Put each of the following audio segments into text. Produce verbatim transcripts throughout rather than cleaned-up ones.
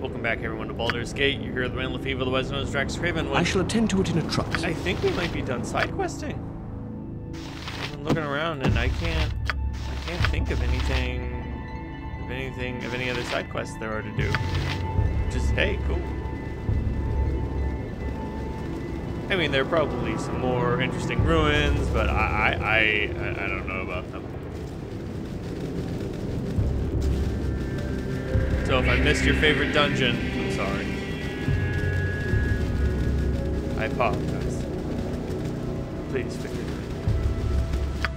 Welcome back, everyone, to Baldur's Gate. You're here with the Man of Evil, otherwise known as DraxxKraven. I shall attend to it in a truck. I think we might be done side questing. I'm looking around, and I can't, I can't think of anything, of anything, of any other side quests there are to do. Just hey, cool. I mean, there are probably some more interesting ruins, but I, I, I, I don't know about them. So if I missed your favorite dungeon, I'm sorry. I apologize. Please figure it out.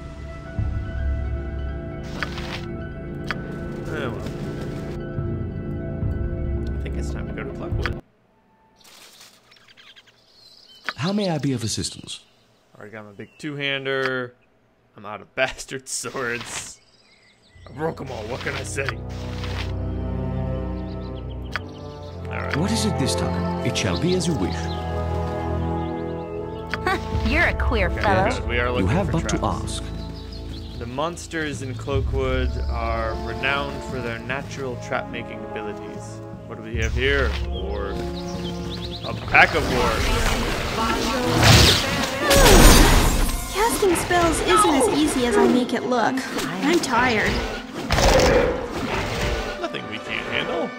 Oh well. I think it's time to go to Pluckwood. How may I be of assistance? Already got my big two-hander. I'm out of bastard swords. I broke them all, what can I say? Right. What is it this time? It shall be as you wish. You're a queer okay, fellow. We are looking you have for but traps. to ask. The monsters in Cloakwood are renowned for their natural trap-making abilities. What do we have here? Ward. A pack of wards. Casting spells isn't as easy as I make it look. I'm tired. Nothing we can't handle.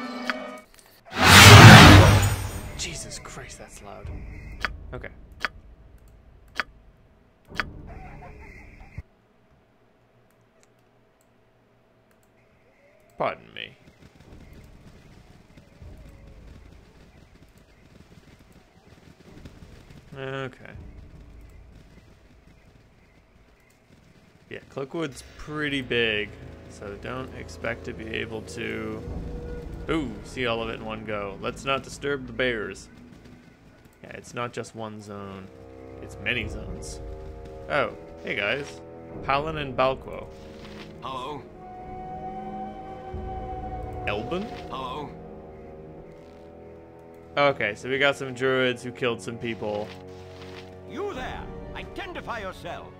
Jesus Christ, that's loud. Okay. Pardon me. Okay. Yeah, Cloakwood's pretty big, so don't expect to be able to... Ooh, see all of it in one go. Let's not disturb the bears. Yeah, it's not just one zone. It's many zones. Oh, hey guys. Palin and Balquo. Hello. Elbin? Hello. Okay, so we got some druids who killed some people. You there! Identify yourselves!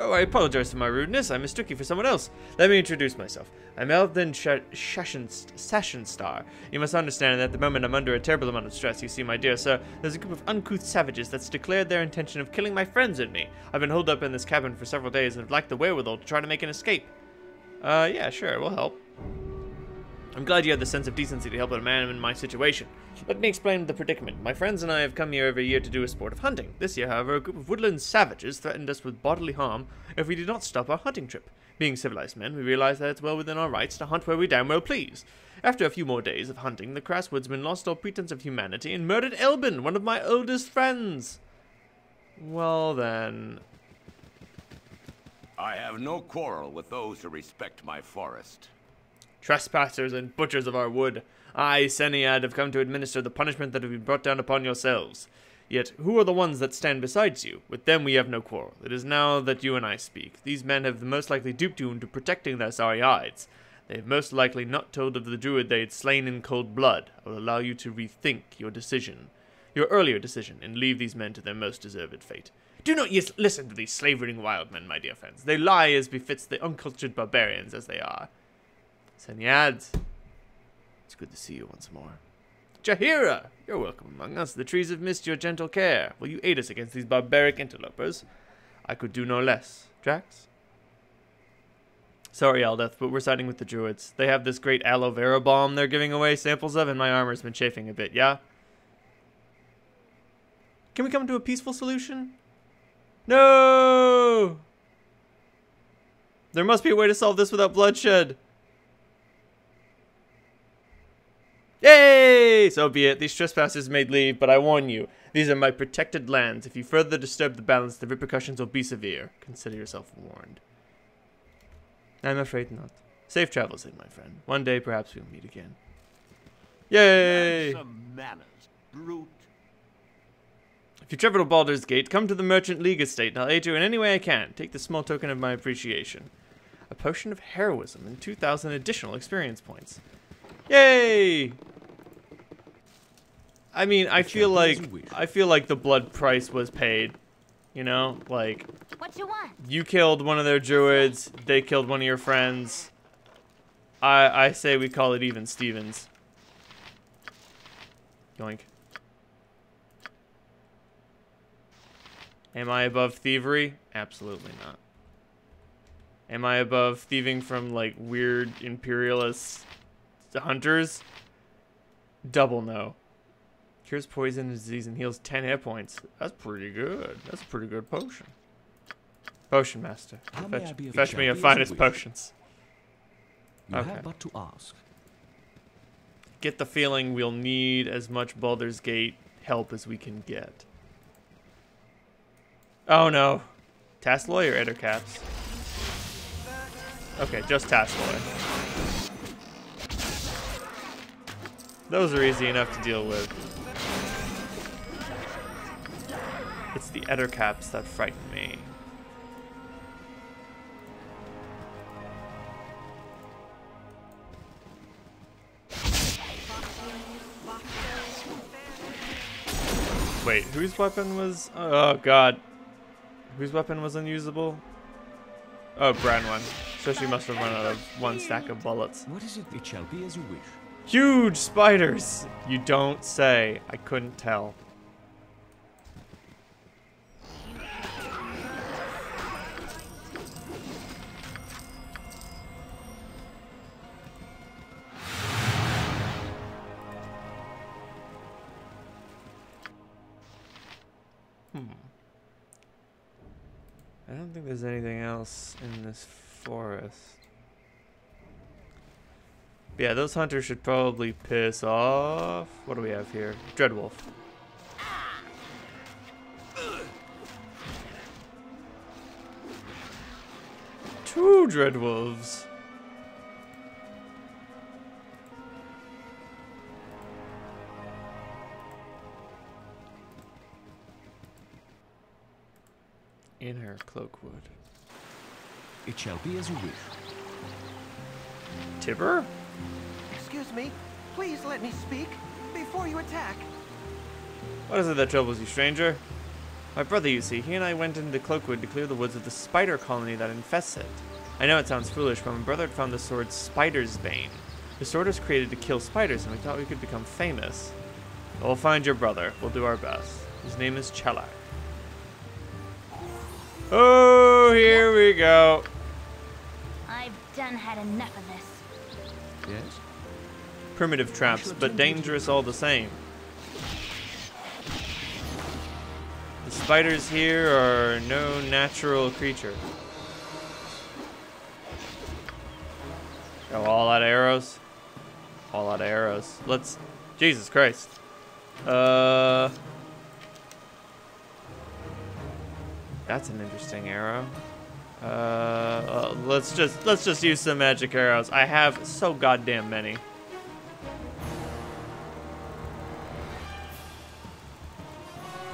Oh, I apologize for my rudeness. I mistook you for someone else. Let me introduce myself. I'm Aldeth Sashenstar. You must understand that at the moment I'm under a terrible amount of stress. You see, my dear sir, there's a group of uncouth savages that's declared their intention of killing my friends and me. I've been holed up in this cabin for several days and have lacked the wherewithal to try to make an escape. Uh, yeah, sure, we'll help. I'm glad you had the sense of decency to help a man in my situation. Let me explain the predicament. My friends and I have come here every year to do a sport of hunting. This year, however, a group of woodland savages threatened us with bodily harm if we did not stop our hunting trip. Being civilized men, we realize that it's well within our rights to hunt where we damn well please. After a few more days of hunting, the crass woodsman lost all pretense of humanity and murdered Elbin, one of my oldest friends. Well then... I have no quarrel with those who respect my forest. Trespassers and butchers of our wood, I, Seniyad, have come to administer the punishment that have been brought down upon yourselves. Yet, who are the ones that stand besides you? With them we have no quarrel. It is now that you and I speak. These men have most likely duped you into protecting their sorry hides. They have most likely not told of the druid they had slain in cold blood. I will allow you to rethink your decision, your earlier decision, and leave these men to their most deserved fate. Do not yes listen to these slavering wild men, my dear friends. They lie as befits the uncultured barbarians as they are. Seniyad, it's good to see you once more. Jahira, you're welcome among us. The trees have missed your gentle care. Will you aid us against these barbaric interlopers? I could do no less. Drax? Sorry, Aldeth, but we're siding with the druids. They have this great aloe vera balm they're giving away samples of, and my armor's been chafing a bit, yeah? Can we come to a peaceful solution? No! There must be a way to solve this without bloodshed. Yay! So be it. These trespassers may leave, but I warn you, these are my protected lands. If you further disturb the balance, the repercussions will be severe. Consider yourself warned. I'm afraid not. Safe travels, then, my friend. One day, perhaps we'll meet again. Yay! Some manners, brute. If you travel to Baldur's Gate, come to the Merchant League estate, and I'll aid you in any way I can. Take the small token of my appreciation. A potion of heroism and two thousand additional experience points. Yay! I mean, I feel like I feel like the blood price was paid. You know, like what you want? You killed one of their druids. They killed one of your friends. I I say we call it even, Stevens. Yoink. Am I above thievery? Absolutely not. Am I above thieving from, like, weird imperialist hunters? Double no. Cures poison and disease and heals ten hit points. That's pretty good. That's a pretty good potion. Potion master. Fetch, fetch me your finest potions. You okay. have but to ask. Get the feeling we'll need as much Baldur's Gate help as we can get. Oh no. Tasloi or Ettercaps? Okay, just Tasloi. Those are easy enough to deal with. It's the Ettercaps that frighten me. Wait, whose weapon was... Oh, God. Whose weapon was unusable? Oh, brown one. So she must have run out of one stack of bullets. What is it? It shall be as you wish. Huge spiders! You don't say. I couldn't tell. There's anything else in this forest? Yeah, those hunters should probably piss off. What do we have here? Dreadwolf. Two dreadwolves. In her Cloakwood. It shall be as you wish. Tibber? Excuse me. Please let me speak before you attack. What is it that troubles you, stranger? My brother, you see, he and I went into Cloakwood to clear the woods of the spider colony that infests it. I know it sounds foolish, but my brother had found the sword Spider's Bane. The sword was created to kill spiders, and we thought we could become famous. We'll find your brother. We'll do our best. His name is Chelak. Oh, here we go. I've done had enough of this. Yes. Primitive traps, but dangerous all the same. The spiders here are no natural creature. Go all out of arrows. All out of arrows. Let's. Jesus Christ. Uh. That's an interesting arrow. Uh, uh, let's just let's just use some magic arrows. I have so goddamn many.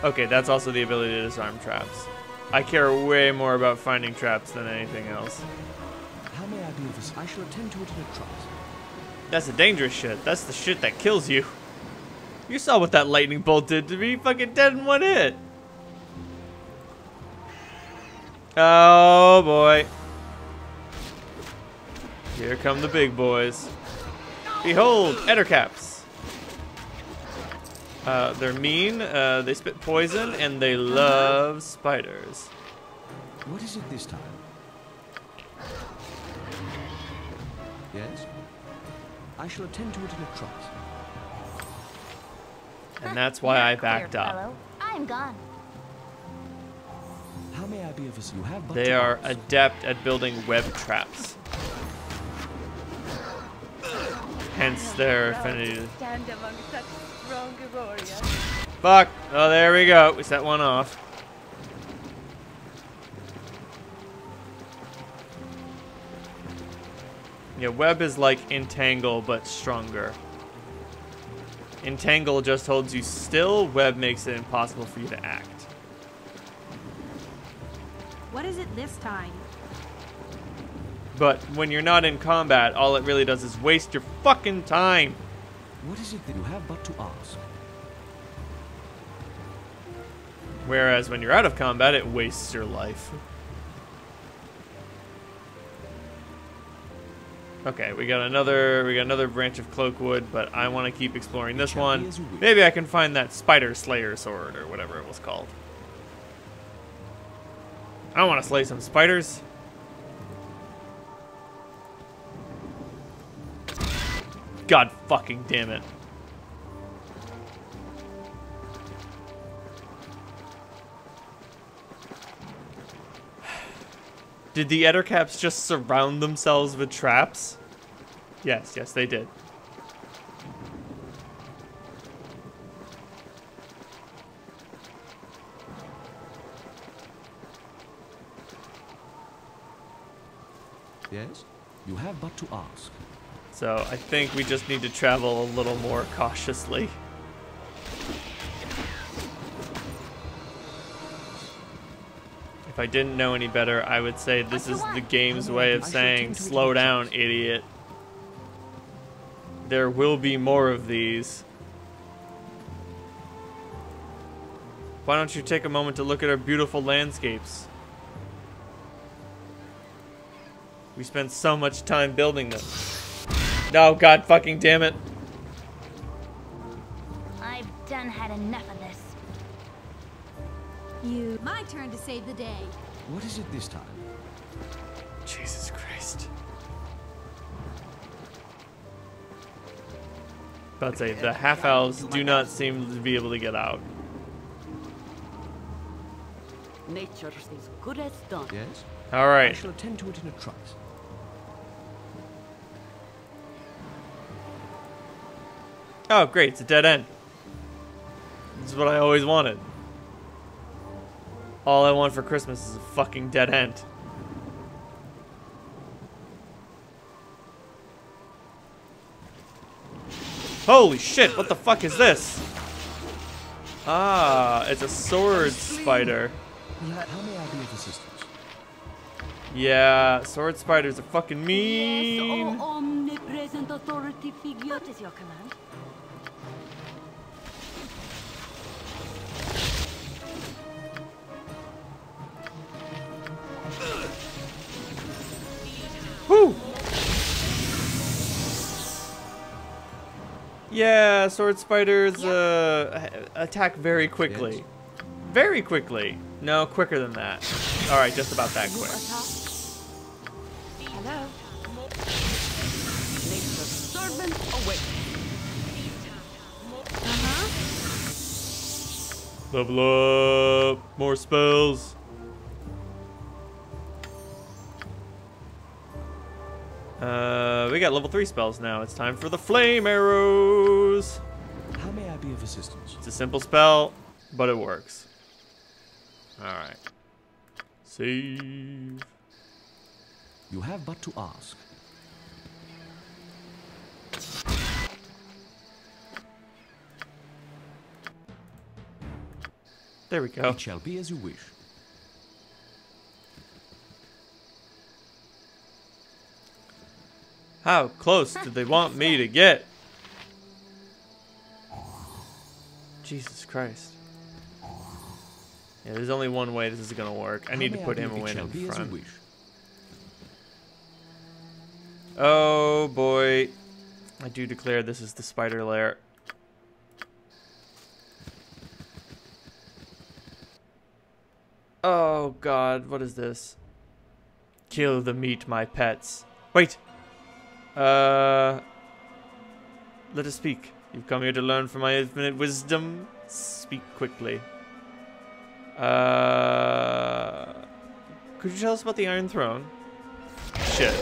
Okay, that's also the ability to disarm traps. I care way more about finding traps than anything else. How may I do this? I shall attend to it in a trance. That's the dangerous shit. That's the shit that kills you. You saw what that lightning bolt did to me. Fucking dead in one hit. Oh boy. Here come the big boys. Behold, Ettercaps. Uh, they're mean, uh, they spit poison, and they love spiders. What is it this time? Yes? I shall attend to it in a trance. And that's why I backed up. I'm gone. How may I be of you have but they are adept at building web traps. Hence their affinity to stand among such strong warriors. Fuck! Oh, there we go. We set one off. Yeah, web is like entangle, but stronger. Entangle just holds you still. Web makes it impossible for you to act. What is it this time? But when you're not in combat, all it really does is waste your fucking time. What is it that you have but to ask? Whereas when you're out of combat, it wastes your life. Okay, we got another we got another branch of Cloakwood, but I want to keep exploring this one. Maybe I can find that Spider Slayer sword or whatever it was called. I want to slay some spiders. God fucking damn it. Did the Ettercaps just surround themselves with traps? Yes, yes, they did. Yes, you have but to ask. So I think we just need to travel a little more cautiously. If I didn't know any better, I would say this is the game's way of saying, slow down, idiot. There will be more of these. Why don't you take a moment to look at our beautiful landscapes? We spent so much time building them. Oh, God fucking damn it. I've done had enough of this. You. My turn to save the day. What is it this time? Jesus Christ. About to say, the half-elves do not seem to be able to get out. Nature's as good as done. Yes. All right. I shall attend to it in a trice. Oh, great. It's a dead end. This is what I always wanted. All I want for Christmas is a fucking dead end. Holy shit, what the fuck is this? Ah, it's a sword spider. How may I be of assistance? Yeah, sword spiders are fucking mean. Yes, oh, omnipresent authority figure. What is your command? Woo! Yeah, sword spiders uh, attack very quickly. Very quickly. No, quicker than that. Alright, just about that quick. Hello. Uh-huh. Level up! More spells! Uh, we got level three spells now. It's time for the Flame Arrows. How may I be of assistance? It's a simple spell, but it works. Alright. Save. You have but to ask. There we go. It shall be as you wish. How close did they want me to get? Jesus Christ. Yeah, there's only one way this is going to work. I need to put him away in front. Oh boy. I do declare this is the spider lair. Oh God, what is this? Kill the meat, my pets. Wait. Uh, let us speak. You've come here to learn from my infinite wisdom. Speak quickly. Uh, could you tell us about the Iron Throne? Shit.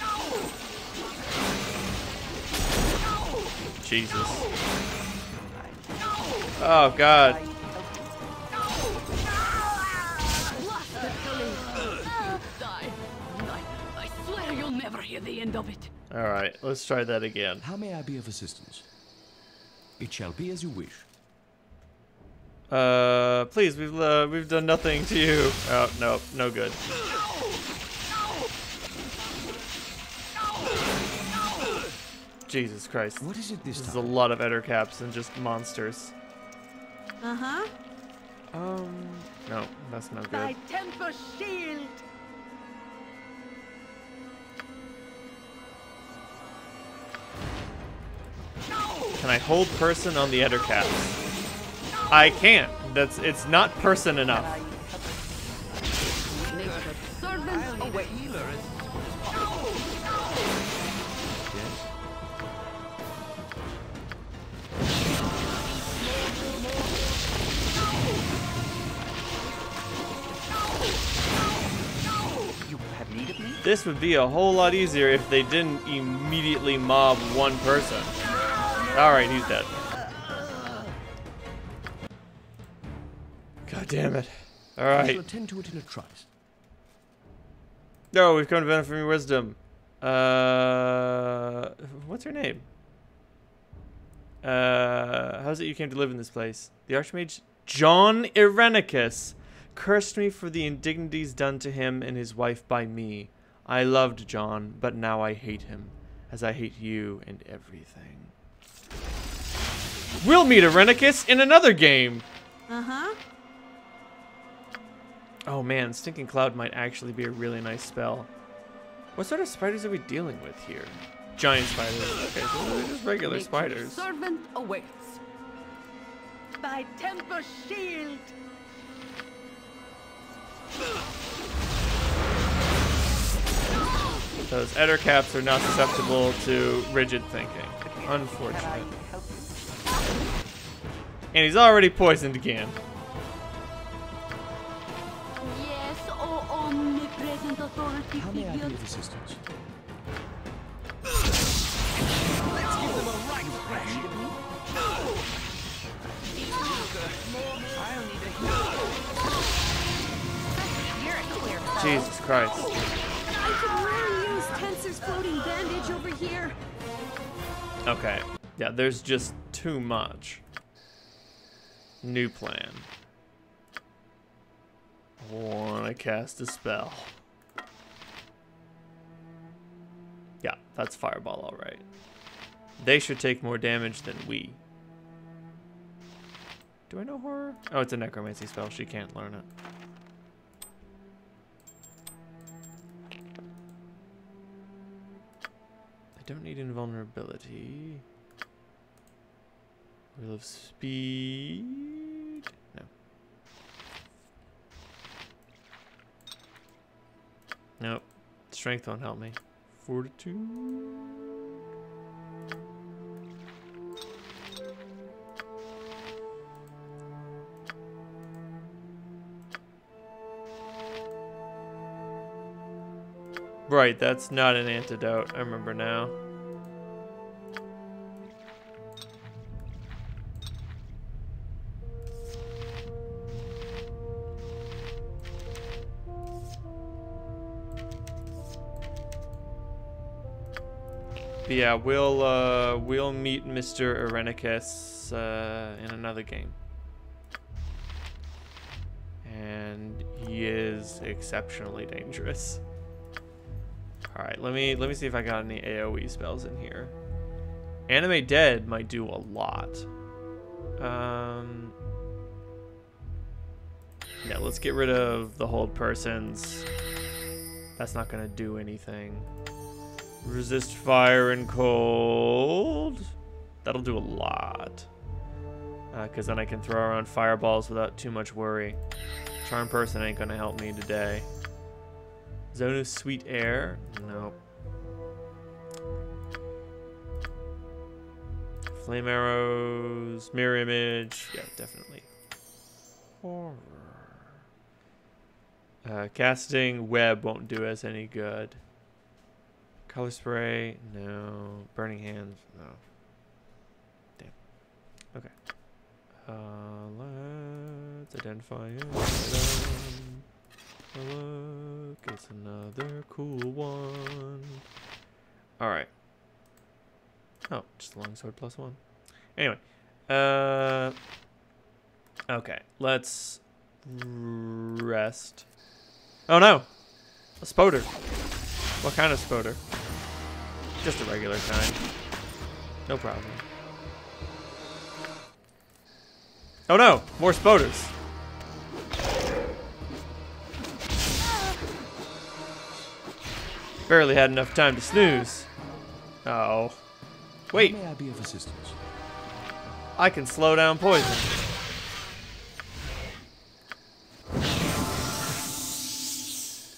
No. No. Jesus. No. Oh God. The end of it. All right, let's try that again. How may I be of assistance? It shall be as you wish. Uh, please, we've uh, we've done nothing to you. Oh no, no good. No, no, no, no. Jesus Christ! What is it this time? This is a lot of Ettercaps and just monsters. Uh huh. Um, no, that's not good. By Tempest Shield. Can I hold person on the Ettercaps? I can't. That's it's not person enough. This would be a whole lot easier if they didn't immediately mob one person. Alright, he's dead. God damn it. Alright. No, we've come to benefit from your wisdom. Uh, what's her name? Uh, how's it you came to live in this place? The Archmage John Irenicus cursed me for the indignities done to him and his wife by me. I loved John, but now I hate him, as I hate you and everything. We'll meet Irenicus in another game! Uh-huh. Oh man, Stinking Cloud might actually be a really nice spell. What sort of spiders are we dealing with here? Giant spiders. Okay, so they're just regular spiders. Servant awaits. By Tempest Shield! Those Ettercaps are not susceptible to rigid thinking. Unfortunate. And he's already poisoned again. Yes, oh omnipresent authority. How may I be of assistance? Let's give them a right crash. Jesus Christ. I could really use Tenser's floating bandage over here. Okay. Yeah, there's just too much. New plan. Wanna cast a spell. Yeah, that's Fireball, alright. They should take more damage than we. Do I know Horror? Oh, it's a necromancy spell. She can't learn it. I don't need invulnerability. Wheel of Speed. No. Nope. Strength won't help me. Fortitude. Right, that's not an antidote. I remember now. But yeah, we'll uh, we'll meet Mister Irenicus uh, in another game, and he is exceptionally dangerous. All right, let me let me see if I got any AoE spells in here. Animate Dead might do a lot. Um, yeah, let's get rid of the hold persons. That's not gonna do anything. Resist fire and cold. That'll do a lot. Because uh, then I can throw around fireballs without too much worry. Charm Person ain't going to help me today. Zone of Sweet Air? Nope. Flame Arrows. Mirror Image. Yeah, definitely. Horror. Uh, casting Web won't do us any good. Color spray, no. Burning hands, no. Damn. Okay. Uh, let's identify it. Look, it's another cool one. All right. Oh, just longsword plus one. Anyway, uh, okay. Let's rest. Oh no, a spoder. What kind of spoder? Just a regular kind. No problem. Oh no! More spoders! Barely had enough time to snooze. Uh oh. Wait. May I be of assistance? I can slow down poison.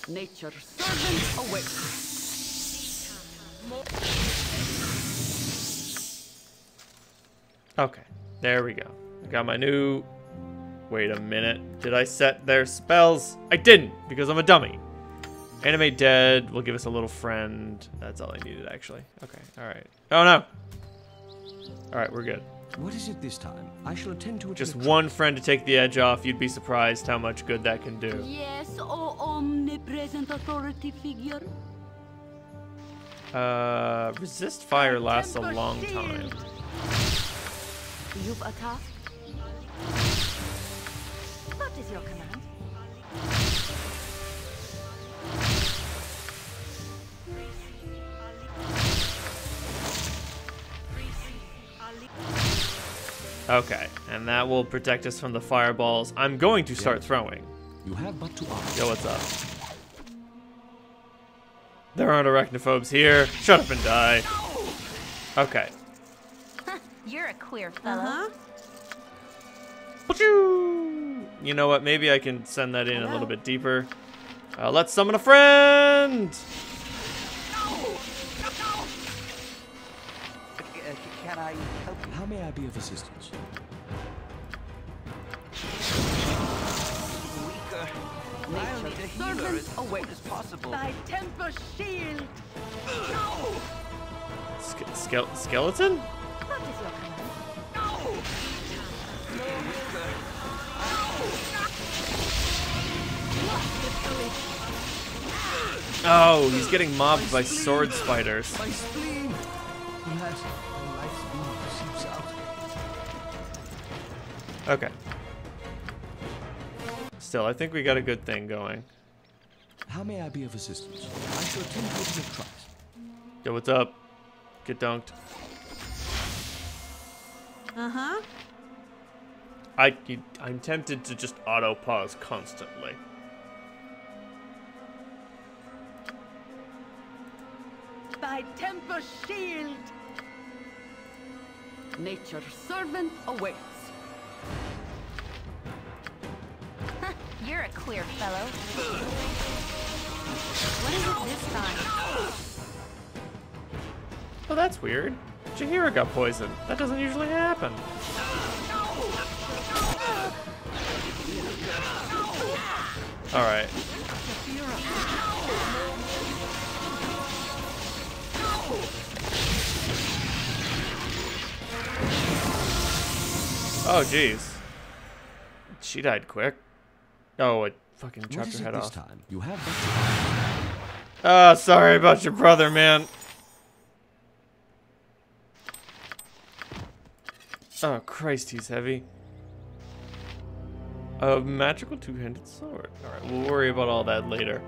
Nature servant awaits. Okay, there we go. I got my new... Wait a minute. Did I set their spells? I didn't, because I'm a dummy. Animate Dead will give us a little friend. That's all I needed, actually. Okay, alright. Oh, no. Alright, we're good. What is it this time? I shall attend to it. Just one friend to take the edge off. You'd be surprised how much good that can do. Yes, oh omnipresent authority figure. Uh, resist fire lasts a long time. You've attacked? What is your command? Okay, and that will protect us from the fireballs I'm going to start throwing. You have but to ask. Yo, what's up? There aren't arachnophobes here. Shut up and die. Okay. You're a queer fella. Uh -huh. You know what? Maybe I can send that in Hello. a little bit deeper. Uh, let's summon a friend. No. No, no. Uh, can I? How may I be of assistance? Weaker. Nature servant awake as possible. By Tempest Shield. No. Ske ske skeleton? What is your command? No. No weaker. No. Oh, he's getting mobbed by sword spiders. My spleen. Okay. Still, I think we got a good thing going. How may I be of assistance? I shall attend to your trials. Yo, what's up? Get dunked. Uh huh. I you, I'm tempted to just auto pause constantly. By Tempest Shield. Nature servant awaits. You're a queer fellow. What is it this time? Well, that's weird. Jahira got poisoned. That doesn't usually happen. All right. Oh, jeez. She died quick. Oh, it fucking chopped her head off. Time? You have ah, oh, sorry about your brother, man. Oh, Christ, he's heavy. A magical two-handed sword. All right, we'll worry about all that later.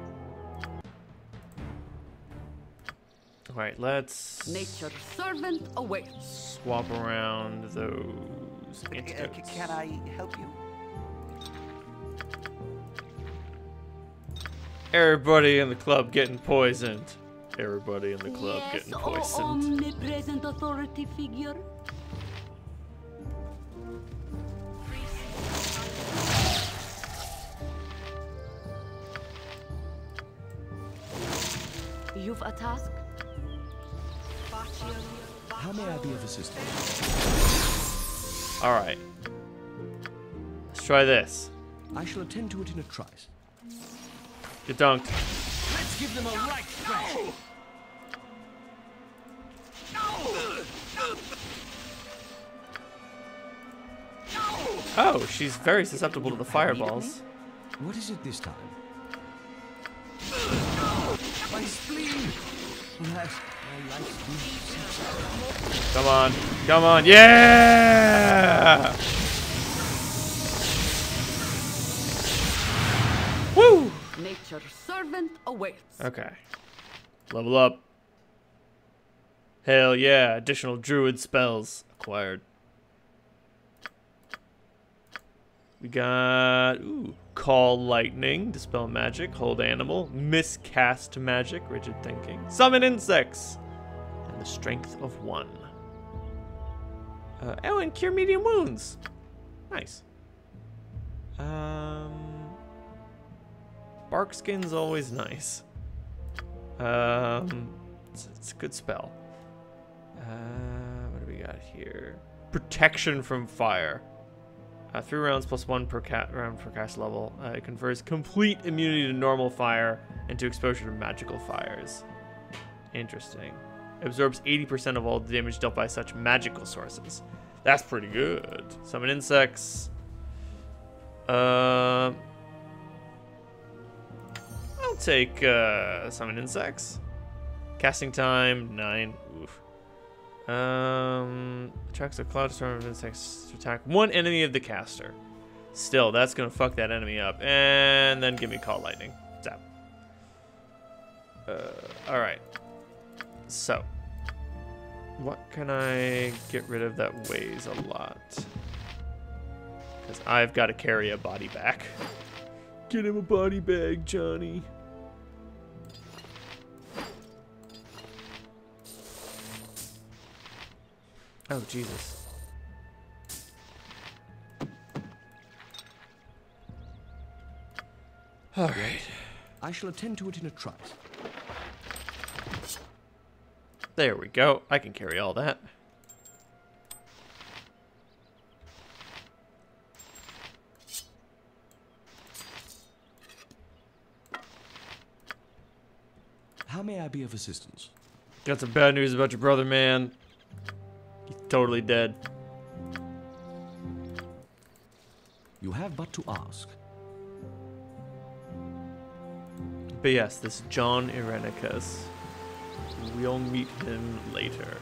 All right, let's... Nature servant awaits. Swap around those... Uh, can I help you? Everybody in the club getting poisoned. Everybody in the club yes, getting poisoned. Oh, omnipresent authority figure. You've a task. How may I be of assistance? All right. Let's try this. I shall attend to it in a trice. Get dunked. Let's give them a right crash. No. No. No. Oh, she's very susceptible to the fireballs. What is it this time? No. My spleen. Come on. Come on. Yeah! Woo! Nature servant awaits. Okay. Level up. Hell yeah. Additional druid spells acquired. We got... Ooh. Call Lightning. Dispel Magic. Hold Animal. Miscast Magic. Rigid Thinking. Summon Insects. And the Strength of One. Uh, oh, and cure medium wounds. Nice. Um, Barkskin's always nice. Um, it's, it's a good spell. Uh, what do we got here? Protection from fire. Uh, three rounds plus one per cat round per cast level. Uh, it confers complete immunity to normal fire and to exposure to magical fires. Interesting. It absorbs eighty percent of all the damage dealt by such magical sources. That's pretty good. Summon insects. Uh, I'll take uh, summon insects. Casting time nine. Oof. Um, attracts a cloud storm of insects to attack one enemy of the caster. Still, that's gonna fuck that enemy up, and then give me call lightning. Zap. Uh, all right. So, what can I get rid of that weighs a lot? Because I've got to carry a body bag. Get him a body bag, Johnny. Oh, Jesus. All right. I shall attend to it in a trice. There we go. I can carry all that. How may I be of assistance? Got some bad news about your brother, man. He's totally dead. You have but to ask. But yes, this John Irenicus. We'll meet him later.